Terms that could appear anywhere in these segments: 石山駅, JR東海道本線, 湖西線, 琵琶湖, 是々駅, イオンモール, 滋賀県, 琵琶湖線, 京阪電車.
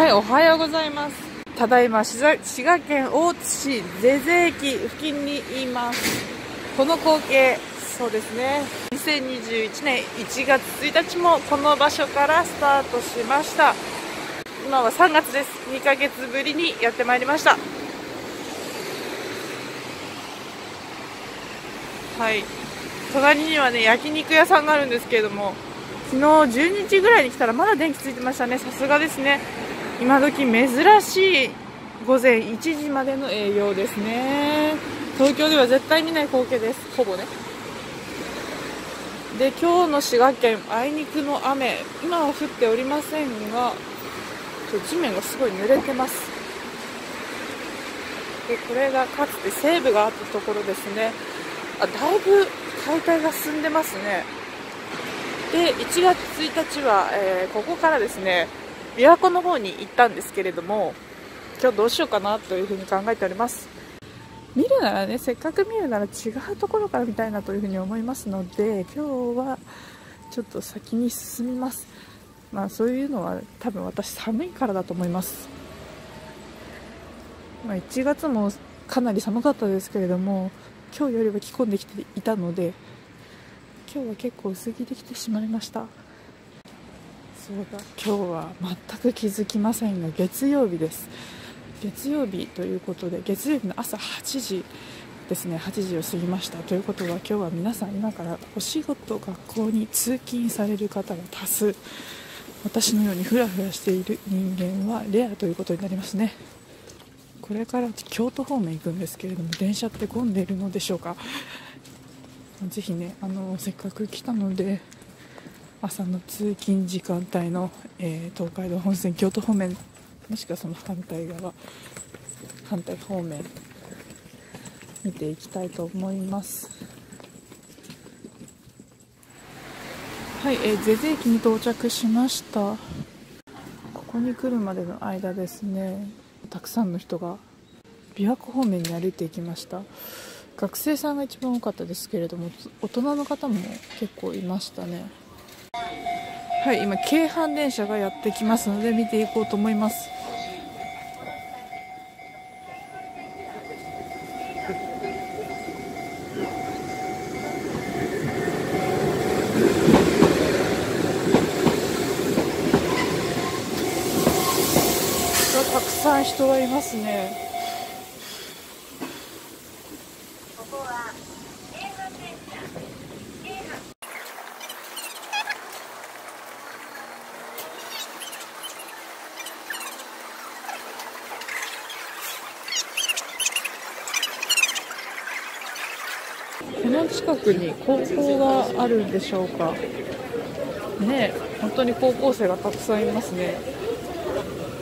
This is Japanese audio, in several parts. はい、おはようございます。ただいま滋賀県大津市是々駅付近にいます。この光景、そうですね。2021年1月1日もこの場所からスタートしました。今は3月です。2ヶ月ぶりにやってまいりました。はい、隣にはね、焼肉屋さんがあるんですけれども、昨日12時ぐらいに来たらまだ電気ついてましたね。さすがですね。今時珍しい午前1時までの営業ですね。東京では絶対見ない光景です、ほぼね。で、今日の滋賀県あいにくの雨、今は降っておりませんが、地面がすごい濡れてます。で、これがかつて西武があったところですね。あ、だいぶ解体が進んでますね。で、1月1日は、ここからですね、琵琶湖の方に行ったんですけれども、今日どうしようかなというふうに考えております。見るならね、せっかく見るなら違うところから見たいなというふうに思いますので、今日はちょっと先に進みます。まあ、そういうのは多分私寒いからだと思います。まあ、1月もかなり寒かったですけれども、今日よりは着込んできていたので、今日は結構薄着できてしまいました。今日は全く気づきませんが、月曜日です。月曜日ということで、月曜日の朝8時ですね、8時を過ぎました。ということは、今日は皆さん今からお仕事、学校に通勤される方が多数、私のようにふらふらしている人間はレアということになりますね。これから京都方面行くんですけれども、電車って混んでいるのでしょうか。ぜひね、せっかく来たので、朝の通勤時間帯の、東海道本線、京都方面、もしくはその反対方面見ていきたいと思います。はい、是々駅に到着しました。ここに来るまでの間ですね、たくさんの人が琵琶湖方面に歩いていきました。学生さんが一番多かったですけれども、大人の方も結構いましたね。はい、今京阪電車がやってきますので、見ていこうと思います。たくさん人がいますね。ここは京阪電車、京阪。この近くに高校があるんでしょうかね。本当に高校生がたくさんいますね。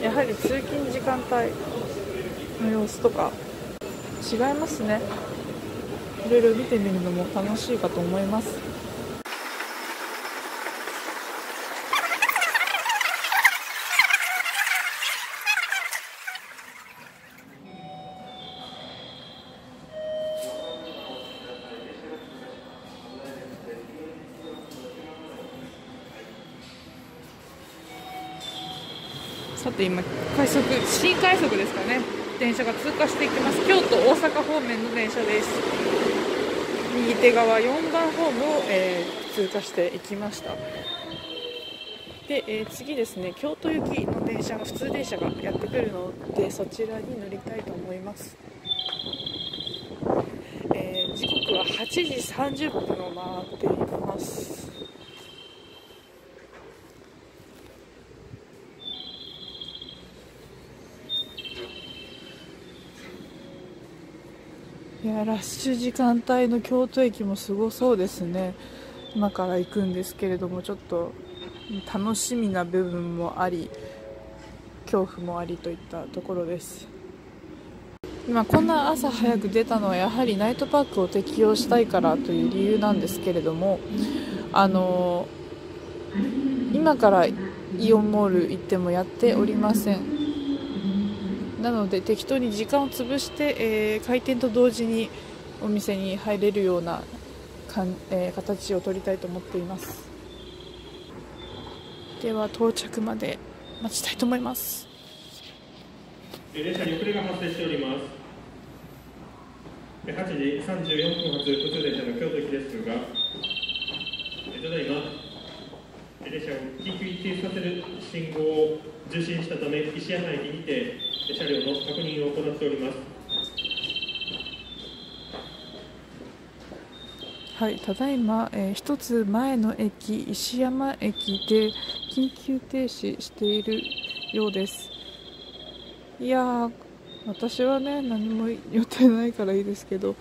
やはり通勤時間帯の様子とか違いますね。いろいろ見てみるのも楽しいかと思います。さて、今新快速ですかね、電車が通過していきます。京都大阪方面の電車です。右手側4番ホームを、通過していきました。で、次ですね、京都行きの電車が、普通電車がやってくるので、そちらに乗りたいと思います。時刻は8時30分を回っています。いや、ラッシュ時間帯の京都駅もすごそうですね。今から行くんですけれども、ちょっと楽しみな部分もあり、恐怖もありといったところです。今こんな朝早く出たのは、やはりナイトパックを適用したいからという理由なんですけれども、今からイオンモール行ってもやっておりません。なので、適当に時間を潰して、開店と同時にお店に入れるような形を取りたいと思っています。では、到着まで待ちたいと思います。列車に遅れが発生しております。8時34分発普通列車の京都行きですが、ただいま列車を緊急停止させる信号を受信したため、石山駅にて車両の確認を行っております。はい、ただいま、1つ前の駅、石山駅で緊急停止しているようです。いやー、私はね、何も予定ないからいいですけど、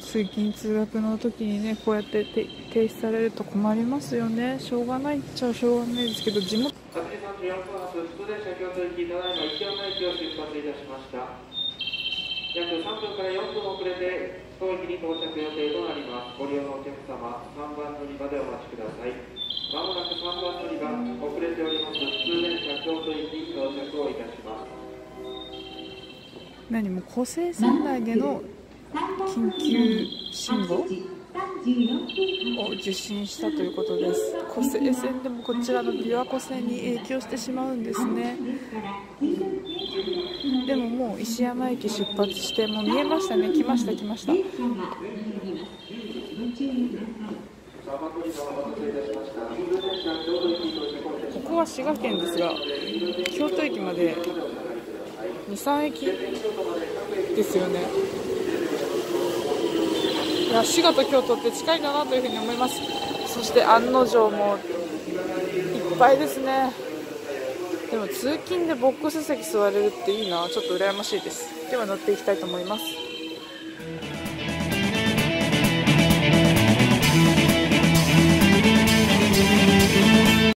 通勤通学の時にね、こうやって停止されると困りますよね。しょうがないっちゃしょうがないですけど、地元8時34分発普通列車京都行き、ただいま石山駅を出発いたしました。約3分から4分遅れて当駅に到着予定となります。ご利用のお客様、3番乗り場でお待ちください。まもなく3番乗り場、遅れております普通列車京都駅に到着をいたします。何も湖西線内での緊急信号を受信したということです。湖西線でもこちらの琵琶湖線に影響してしまうんですね。でももう石山駅出発して、もう見えましたね。来ました来ました。ここは滋賀県ですが、京都駅まで2、3駅ですよね。いや、滋賀と京都って近いかなというふうに思います。そして案の定もいっぱいですね。でも通勤でボックス席座れるっていいな、ちょっと羨ましいです。では乗っていきたいと思います。